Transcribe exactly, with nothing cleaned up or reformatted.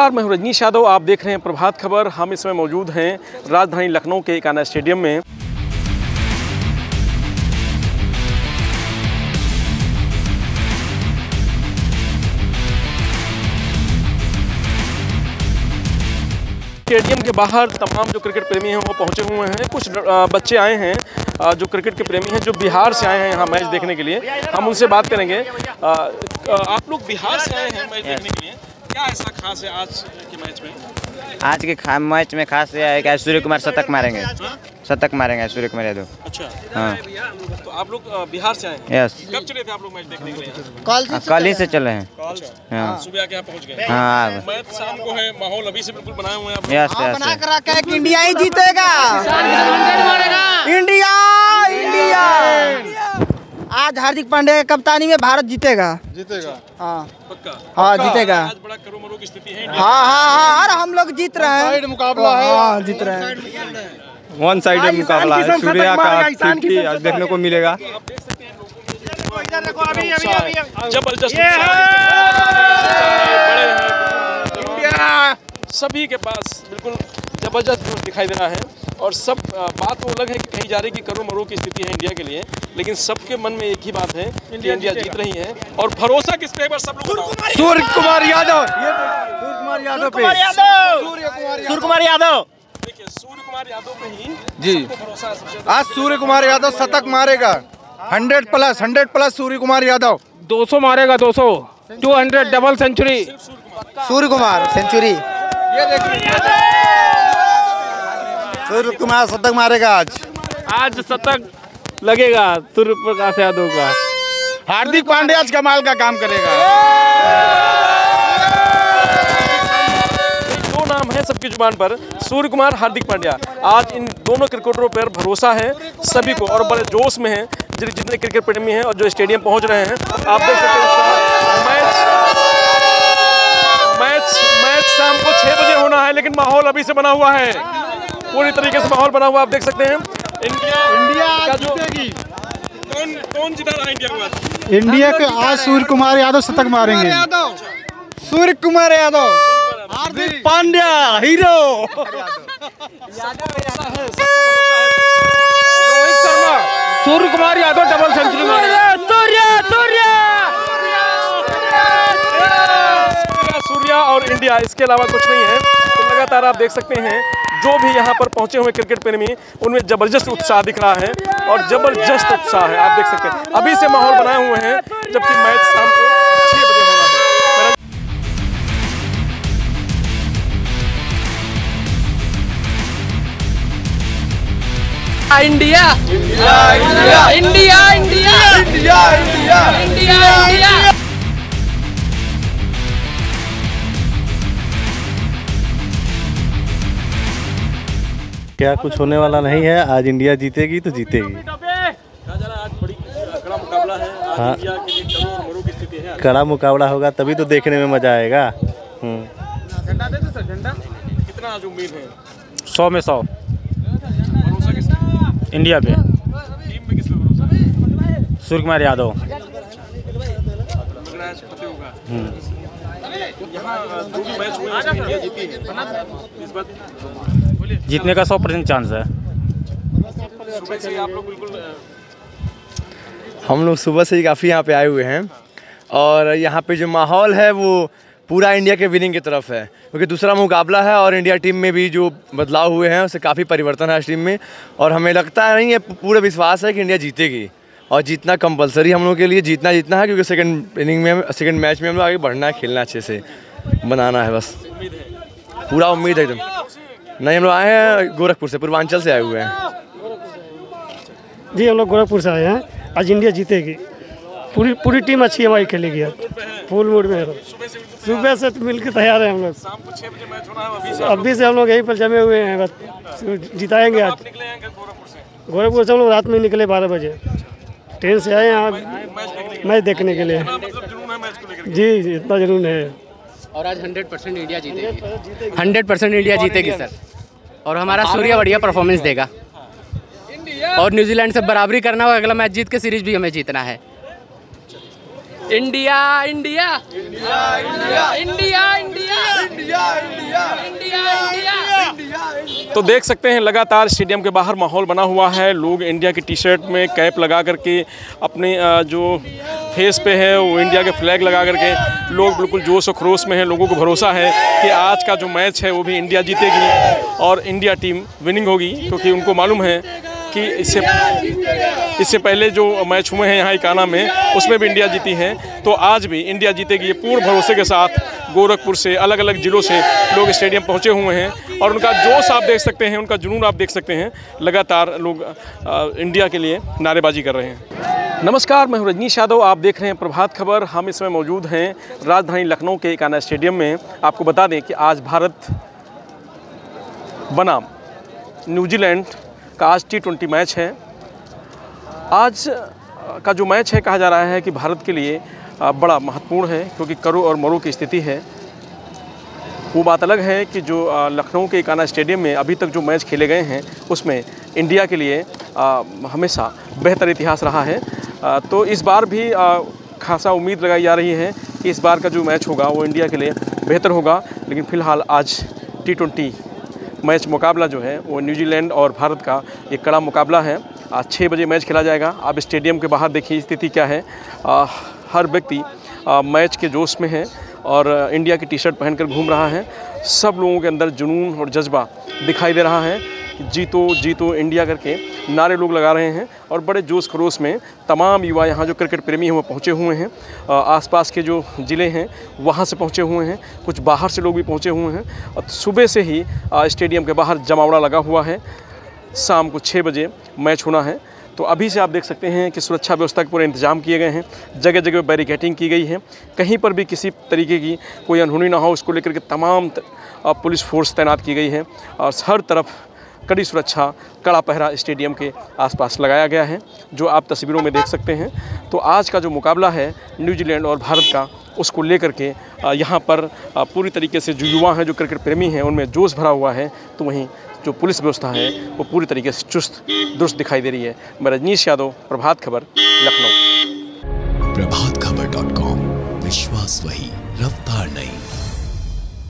नमस्कार, मैं हूं रजनीश यादव। आप देख रहे हैं प्रभात खबर। हम इस समय मौजूद हैं राजधानी लखनऊ के एकाना स्टेडियम में। स्टेडियम के बाहर तमाम जो क्रिकेट प्रेमी हैं वो पहुंचे हुए हैं। कुछ बच्चे आए हैं जो क्रिकेट के प्रेमी हैं, जो बिहार से आए हैं यहाँ मैच देखने के लिए। हम उनसे बात करेंगे। आप लोग बिहार से आए हैं मैच देखने के लिए, क्या ऐसा खास है आज के मैच में? आज के मैच में खास यह है कि सूर्य कुमार शतक मारेंगे शतक मारेंगे सूर्य कुमार यादव। अच्छा, हाँ। तो आप लोग बिहार से आए हैं? यस। कब चले थे आप लोग मैच देखने के लिए? कल ही से चले हैं। हाँ। सुबह क्या पहुंच गए? हाँ। मैच शाम को है, माहौल अभी से बिल्कुल बनाए हुए हैं आप। Yes yes. बना कर रखा है कि इंडिया ही जीतेगा, इंडिया इंडिया। आज हार्दिक पांड्या की कप्तानी में भारत जीतेगा जीतेगा हाँ पक्का। हाँ जीतेगा। आज बड़ा करोमरो की स्थिति है। हाँ हाँ हाँ। और हम लोग जीत रहे हैं, मुकाबला है। हाँ, जीत रहे हैं, वन साइडेड मुकाबला है। सूर्या का आज देखने को मिलेगा। जबरदस्त सभी के पास बिल्कुल जबरदस्त जोश दिखाई दे रहा है। और सब बात वो अलग है कि कही जा रही है कि करो मरो की स्थिति है इंडिया के लिए, लेकिन सबके मन में एक ही बात है कि इंडिया जीत रही है। और भरोसा किस पे? सब लोग सूर्य कुमार यादव सूर्य कुमार यादव पे सूर्य कुमार यादव देखिए सूर्य कुमार यादव पे ही जी भरोसा। आज सूर्य कुमार यादव शतक मारेगा, hundred plus hundred plus Surya Kumar Yadav. दो सौ मारेगा, दो सौ two hundred double century Surya Kumar century. ये देखिए सूर्य कुमार शतक मारेगा। आज आज शतक लगेगा सूर्य प्रकाश यादव का। हार्दिक पांड्या आज कमाल का काम करेगा। सबकी जुबान पर सूर्य कुमार, हार्दिक पांड्या, आज इन दोनों क्रिकेटरों पर भरोसा है सभी को। और बड़े जोश में है जितने क्रिकेट प्रेमी हैं और जो स्टेडियम पहुंच रहे हैं। आप देख सकते हैं मैच मैच मैच शाम को छह बजे होना है, लेकिन माहौल अभी से बना हुआ है, पूरी तरीके से माहौल बना हुआ। आप देख सकते हैं इंडिया इंडिया जो कौन कौन जीता रहा है इंडिया इंडिया के आज सूर्य कुमार यादव शतक मारेंगे। Surya Kumar Yadav, Hardik Pandya hero, Rohit Sharma, Surya Kumar Yadav double century. Surya Surya Surya और इंडिया, इसके अलावा कुछ नहीं है। तो लगातार आप देख सकते हैं जो भी यहाँ पर पहुंचे हुए क्रिकेट प्रेमी, उनमें जबरदस्त उत्साह दिख रहा है और जबरदस्त उत्साह है। आप देख सकते हैं अभी से माहौल बनाए हुए हैं, जबकि मैच शाम को छह बजे होगा। India India India India India India India India. क्या कुछ होने वाला नहीं है, आज इंडिया जीतेगी तो जीतेगी। हाँ, कड़ा मुकाबला होगा तभी तो देखने में मजा आएगा। झंडा दे दो सर, झंडा कितना आज उम्मीद है? सौ में सौ इंडिया पे। टीम में किसपे भरोसा? सूर्य कुमार यादव। जीतने का सौ परसेंट चांस है। हम लोग सुबह से ही काफ़ी यहाँ पे आए हुए हैं और यहाँ पे जो माहौल है वो पूरा इंडिया के विनिंग की तरफ है, क्योंकि दूसरा मुकाबला है। और इंडिया टीम में भी जो बदलाव हुए हैं उससे काफ़ी परिवर्तन है इस टीम में। और हमें लगता है नहीं, ये पूरा विश्वास है कि इंडिया जीतेगी और जीतना कंपलसरी हम लोगों के लिए जीतना जीतना है, क्योंकि सेकंड इनिंग में, सेकंड मैच में हम लोग आगे बढ़ना है, खेलना अच्छे से बनाना है, बस पूरा उम्मीद है एकदम। नहीं, हम लोग आए हैं गोरखपुर से, पूर्वांचल से आए हुए हैं जी। हम लोग गोरखपुर से आए हैं, आज इंडिया जीतेगी। पूरी पूरी टीम अच्छी हमारी खेलेगी, फुल मूड में है। सुबह से तो मिलकर तैयार है हम लोग। शाम को छह बजे मैच होना है, अभी से अभी से हम लोग यहीं पर जमे हुए हैं, बस जिताएंगे आज। गोरखपुर से हम लोग रात में निकले बारह बजे, ट्रेन से आए यहाँ मैच देखने के लिए। जी जी, इतना जरूर है। और आज हंड्रेड परसेंट इंडिया जीतेगी, हंड्रेड परसेंट इंडिया जीतेगी सर। और हमारा सूर्या बढ़िया परफॉर्मेंस देगा और न्यूजीलैंड से बराबरी करना होगा। अगला मैच जीत के सीरीज भी हमें जीतना है। India India India India India. India India India India. तो देख सकते हैं लगातार स्टेडियम के बाहर माहौल बना हुआ है। लोग इंडिया की टी शर्ट में कैप लगा करके अपने जो फेस पे है वो इंडिया के फ्लैग लगा करके लोग बिल्कुल जोश और खरोश में हैं। लोगों को भरोसा है कि आज का जो मैच है वो भी इंडिया जीतेगी और इंडिया टीम विनिंग होगी, क्योंकि उनको मालूम है कि इससे इससे पहले जो मैच हुए हैं यहाँ एकाना में उसमें भी इंडिया जीती है, तो आज भी इंडिया जीतेगी। ये पूर्ण भरोसे के साथ गोरखपुर से अलग अलग ज़िलों से लोग स्टेडियम पहुँचे हुए हैं और उनका जोश आप देख सकते हैं, उनका जुनून आप देख सकते हैं। लगातार लोग इंडिया के लिए नारेबाजी कर रहे हैं। नमस्कार, मैं हूं रजनीश यादव, आप देख रहे हैं प्रभात खबर। हम इस समय मौजूद हैं राजधानी लखनऊ के एकाना स्टेडियम में। आपको बता दें कि आज भारत बनाम न्यूजीलैंड का आज टी ट्वेंटी मैच है। आज का जो मैच है, कहा जा रहा है कि भारत के लिए बड़ा महत्वपूर्ण है, क्योंकि करो और मरो की स्थिति है। वो बात अलग है कि जो लखनऊ के एकाना स्टेडियम में अभी तक जो मैच खेले गए हैं उसमें इंडिया के लिए हमेशा बेहतर इतिहास रहा है, तो इस बार भी खासा उम्मीद लगाई जा रही है कि इस बार का जो मैच होगा वो इंडिया के लिए बेहतर होगा। लेकिन फ़िलहाल आज टी ट्वेंटी मैच मुकाबला जो है वो न्यूजीलैंड और भारत का एक कड़ा मुकाबला है। आज छः बजे मैच खेला जाएगा। आप स्टेडियम के बाहर देखिए स्थिति क्या है। आ, हर व्यक्ति मैच के जोश में है और इंडिया की टी शर्ट पहनकर घूम रहा है। सब लोगों के अंदर जुनून और जज्बा दिखाई दे रहा है। जीतो जीतो इंडिया करके नारे लोग लगा रहे हैं और बड़े जोश खरोश में तमाम युवा यहाँ जो क्रिकेट प्रेमी हैं वो पहुँचे हुए हैं। आसपास के जो ज़िले हैं वहाँ से पहुँचे हुए हैं, कुछ बाहर से लोग भी पहुँचे हुए हैं और सुबह से ही स्टेडियम के बाहर जमावड़ा लगा हुआ है। शाम को छः बजे मैच होना है, तो अभी से आप देख सकते हैं कि सुरक्षा व्यवस्था के पूरे इंतजाम किए गए हैं। जगह जगह बैरिकेटिंग की गई है, कहीं पर भी किसी तरीके की कोई अनहोनी ना हो उसको लेकर के तमाम पुलिस फोर्स तैनात की गई है और हर तरफ कड़ी सुरक्षा, कड़ा पहरा स्टेडियम के आसपास लगाया गया है, जो आप तस्वीरों में देख सकते हैं। तो आज का जो मुकाबला है न्यूजीलैंड और भारत का, उसको लेकर के यहाँ पर पूरी तरीके से जो युवा हैं, जो क्रिकेट प्रेमी हैं, उनमें जोश भरा हुआ है, तो वहीं जो पुलिस व्यवस्था है वो पूरी तरीके से चुस्त दुरुस्त दिखाई दे रही है। मैं रजनीश यादव, प्रभात खबर, लखनऊ। प्रभात खबर डॉट कॉम, विश्वास वही, रफ्तार नहीं।